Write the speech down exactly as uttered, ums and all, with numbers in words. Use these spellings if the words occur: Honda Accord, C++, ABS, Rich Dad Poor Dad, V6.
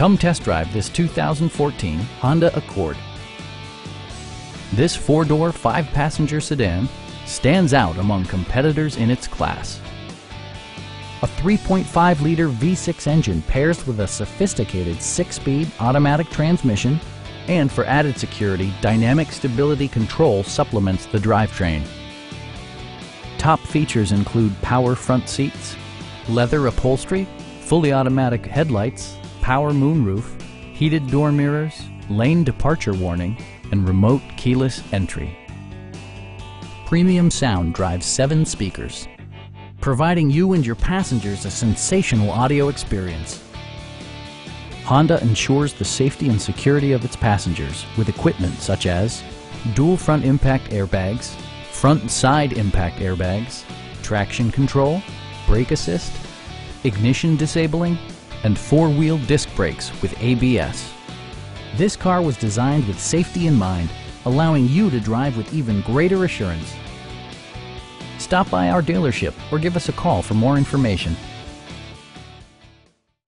Come test drive this two thousand fourteen Honda Accord. This four-door, five-passenger sedan stands out among competitors in its class. A three point five liter V six engine pairs with a sophisticated six-speed automatic transmission, and for added security, dynamic stability control supplements the drivetrain. Top features include power front seats, leather upholstery, fully automatic headlights, power moonroof, heated door mirrors, lane departure warning, and remote keyless entry. Premium sound drives seven speakers, providing you and your passengers a sensational audio experience. Honda ensures the safety and security of its passengers with equipment such as dual front impact airbags, front and side impact airbags, traction control, brake assist, ignition disabling, and four-wheel disc brakes with A B S. This car was designed with safety in mind, allowing you to drive with even greater assurance. Stop by our dealership or give us a call for more information.